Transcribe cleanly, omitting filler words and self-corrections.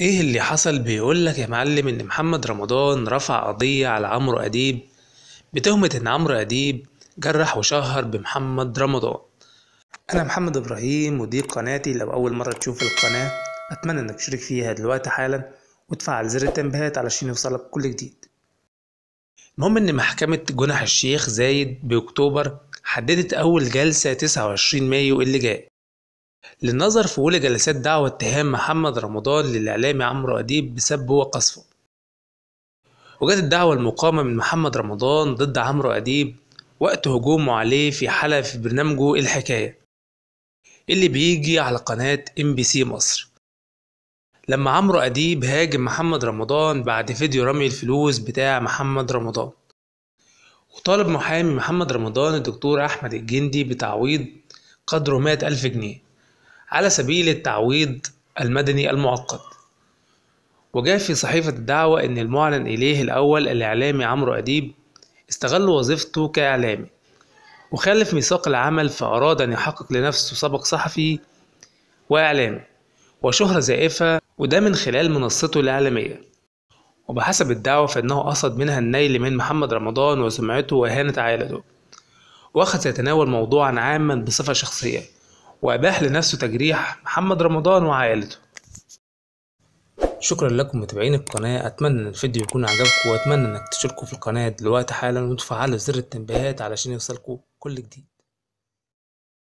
ايه اللي حصل بيقول لك يا معلم ان محمد رمضان رفع قضية على عمرو أديب بتهمة ان عمرو أديب جرح وشهر بمحمد رمضان. انا محمد إبراهيم ودي قناتي، لو اول مرة تشوف القناة اتمنى انك تشترك فيها دلوقتي حالا وتفعل زر التنبيهات علشان يوصلك كل جديد. المهم ان محكمة جنح الشيخ زايد باكتوبر حددت اول جلسة 29 مايو اللي جاي للنظر في أولى جلسات دعوى اتهام محمد رمضان للإعلامي عمرو أديب بسبه وقصفه. وجت الدعوى المقامة من محمد رمضان ضد عمرو أديب وقت هجومه عليه في حلقة في برنامجه الحكاية اللي بيجي على قناة MBC مصر، لما عمرو أديب هاجم محمد رمضان بعد فيديو رمي الفلوس بتاع محمد رمضان، وطالب محامي محمد رمضان الدكتور أحمد الجندي بتعويض قدره 100,000 جنيه على سبيل التعويض المدني المعقد. وجاء في صحيفة الدعوة إن المعلن إليه الأول الإعلامي عمرو أديب استغل وظيفته كإعلامي وخالف ميثاق العمل، فأراد أن يحقق لنفسه سبق صحفي وإعلامي وشهرة زائفة، وده من خلال منصته الإعلامية. وبحسب الدعوة فإنه قصد منها النيل من محمد رمضان وسمعته وإهانة عائلته، وأخذ يتناول موضوعا عاما بصفة شخصية وأباح لنفسه تجريح محمد رمضان وعائلته. شكرا لكم متابعين القناة، أتمنى أن الفيديو يكون عجبكم وأتمنى أنك تشتركوا في القناة دلوقتي حالا وتفعلوا زر التنبيهات علشان يوصلكوا كل جديد.